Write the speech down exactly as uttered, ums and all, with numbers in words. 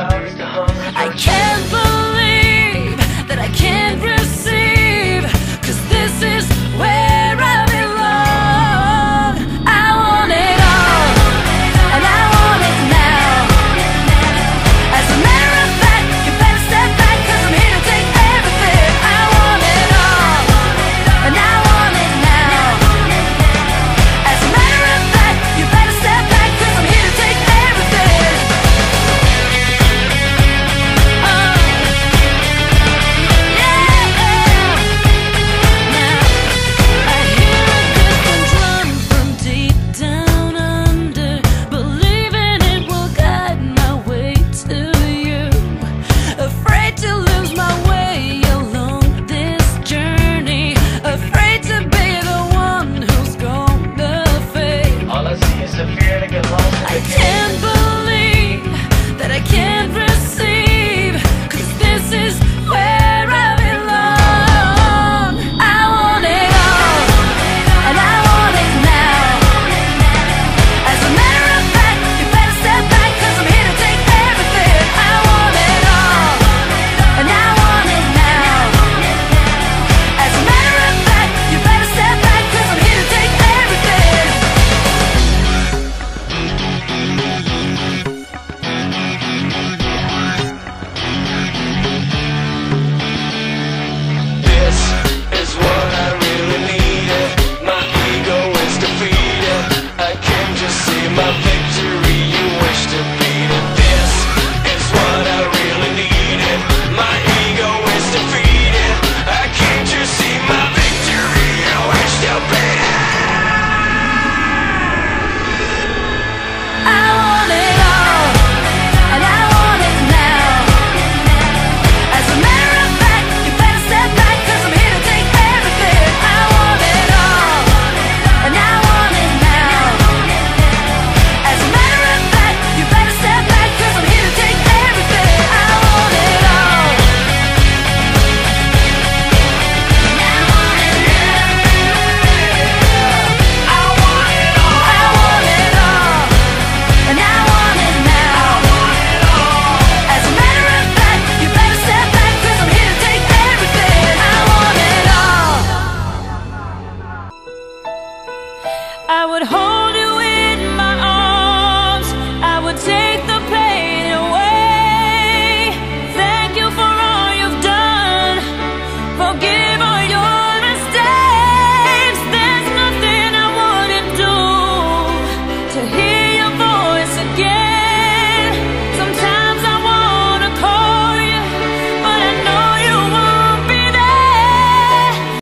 I can't believe that I can't receive, cause this is where I belong. I want it all, and I want it now. As a matter of fact, you better step back, cause I'm here to take everything. I want it all, and I want it now. As a matter of fact, you better step back, cause I'm here to take everything. I would hold